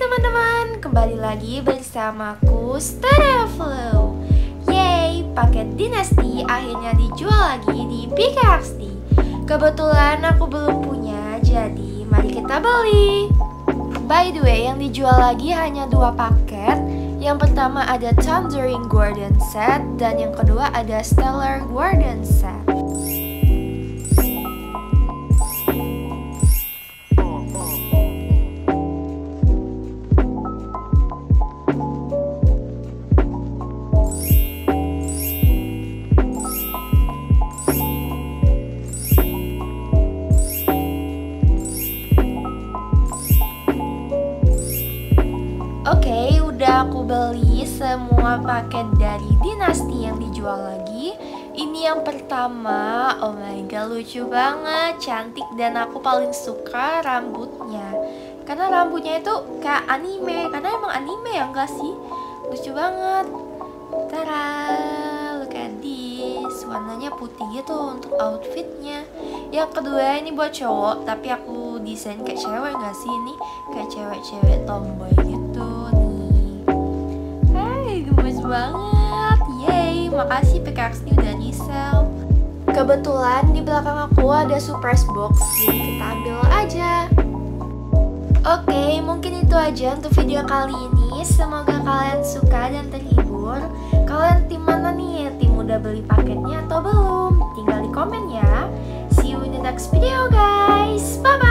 teman-teman, kembali lagi bersamaku Starflow. Yeay, paket Dynasty akhirnya dijual lagi di PKXD. Kebetulan aku belum punya, jadi mari kita beli. By the way, yang dijual lagi hanya dua paket. Yang pertama ada Thundering Guardian set, dan yang kedua ada Stellar Guardian set. Oke, udah aku beli semua paket dari Dynasty yang dijual lagi. Ini yang pertama, oh my god, lucu banget, cantik, dan aku paling suka rambutnya. Karena rambutnya itu kayak anime, karena emang anime ya enggak sih? Lucu banget. Tara, look at this, warnanya putih gitu untuk outfitnya. Yang kedua ini buat cowok, tapi aku desain kayak cewek enggak sih ini? Kayak cewek-cewek tomboy gitu. Hai, gemes banget. Yeay, makasih PKXD udah nisel. Kebetulan di belakang aku ada surprise box, jadi kita ambil aja. Oke, mungkin itu aja untuk video kali ini. Semoga kalian suka dan terhibur. Kalian tim mana nih? Tim udah beli paketnya atau belum? Tinggal di komen ya. See you in the next video guys. Bye bye.